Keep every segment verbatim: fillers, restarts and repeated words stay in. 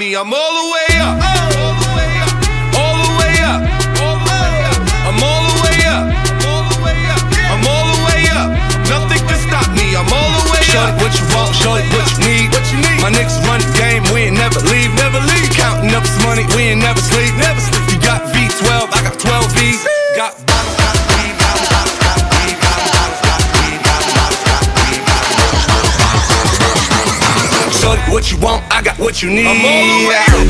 me, I'm all the way up. All the way up. All the way up. I'm all the way up. I'm all the way up. Nothing can stop me, I'm all the way up. Show it what you want, show it what you need. My niggas run the game, we ain't never leave. Counting up some money, we ain't never sleep. You got V twelve, I got twelve V's. Got bottles, got weed, bottles, bottles, got weed, bottles, bottles, got weed, bottles, bottles, got weed, bottles. Shorty, what you want, I got what you need. I'm all the way out.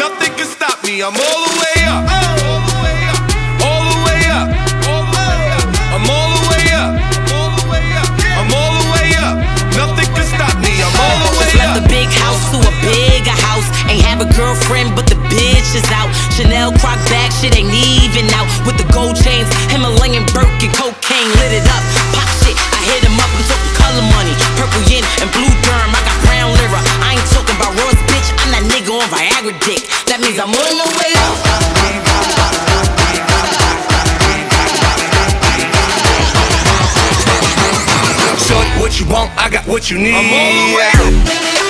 Nothing can stop me, I'm all the way up. All the way up. All the way up. I'm all the way up. I'm all the way up. Nothing can stop me, I'm all the way up. Just left the big house to a bigger house. Ain't have a girlfriend, but the bitch is out. Chanel croc back, shit ain't even out. With the gold chains, Himalayan Birkin, cocaine lit it up. Pop shit, I hit him up, I'm talking color money. Purple yin and blue derm, I got brown lira. I ain't talking about Royce, bitch, I'm that nigga on Viagra dick. That means I'm on the way up. Shorty, what you want, I got what you need. I'm on the way up.